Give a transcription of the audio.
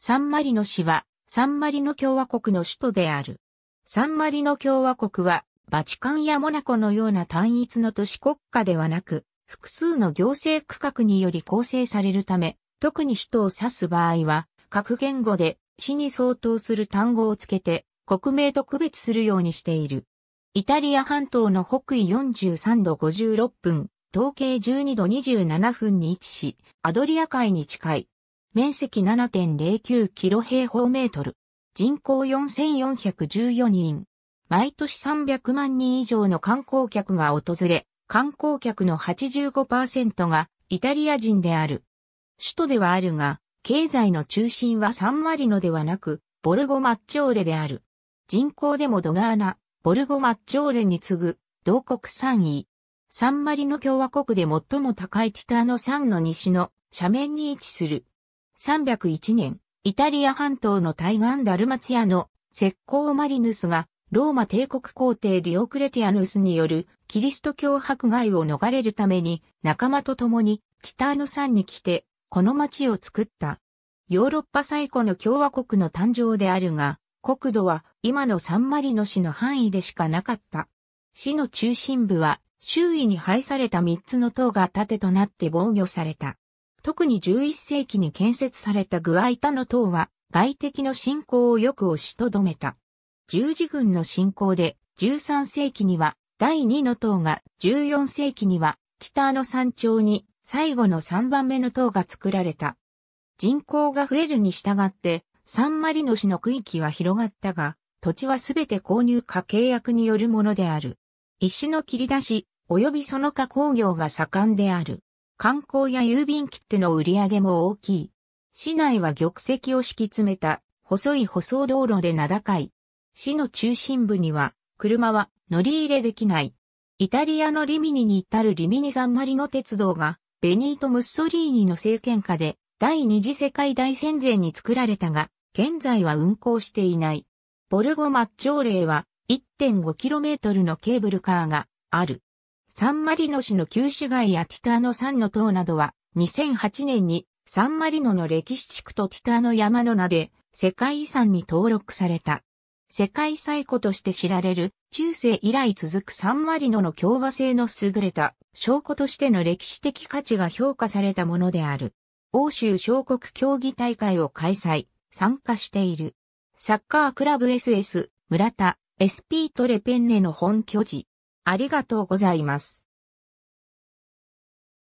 サンマリノ市は、サンマリノ共和国の首都である。サンマリノ共和国は、バチカンやモナコのような単一の都市国家ではなく、複数の行政区画により構成されるため、特に首都を指す場合は、各言語で市に相当する単語をつけて、国名と区別するようにしている。イタリア半島の北緯43度56分、東経12度27分に位置し、アドリア海に近い。面積 7.09 キロ平方メートル。人口4414人。毎年300万人以上の観光客が訪れ、観光客の 85% がイタリア人である。首都ではあるが、経済の中心はサンマリノではなく、ボルゴ・マッジョーレである。人口でもドガーナ、ボルゴ・マッジョーレに次ぐ、同国3位。サンマリノ共和国で最も高いティターノ山の西の斜面に位置する。301年、イタリア半島の対岸ダルマツィアのセッコー・マリヌスが、ローマ帝国皇帝ディオクレティアヌスによるキリスト教迫害を逃れるために仲間と共にティターノ山に来てこの町を作った。ヨーロッパ最古の共和国の誕生であるが、国土は今のサンマリノ市の範囲でしかなかった。市の中心部は周囲に配された3つの塔が盾となって防御された。特に11世紀に建設されたグアイタの塔は外敵の侵攻をよく押しとどめた。十字軍の侵攻で13世紀には第2の塔が14世紀にはティターノ山頂に最後の3番目の塔が作られた。人口が増えるに従ってサンマリノ市の区域は広がったが土地はすべて購入か契約によるものである。石の切り出し及びその加工業が盛んである。観光や郵便切手の売り上げも大きい。市内は玉石を敷き詰めた細い舗装道路で名高い。市の中心部には、車は乗り入れできない。イタリアのリミニに至るリミニサンマリノ鉄道が、ベニート・ムッソリーニの政権下で、第二次世界大戦前に作られたが、現在は運行していない。ボルゴ・マッジョーレは、1.5km のケーブルカーがある。サンマリノ市の旧市街やティターノ山の塔などは、2008年にサンマリノの歴史地区とティターノ山の名で、世界遺産に登録された。世界最古として知られる中世以来続くサンマリノの共和制の優れた証拠としての歴史的価値が評価されたものである。欧州小国競技大会を開催、参加している。サッカークラブ SS 村田、SP トレペンネの本拠地。ありがとうございます。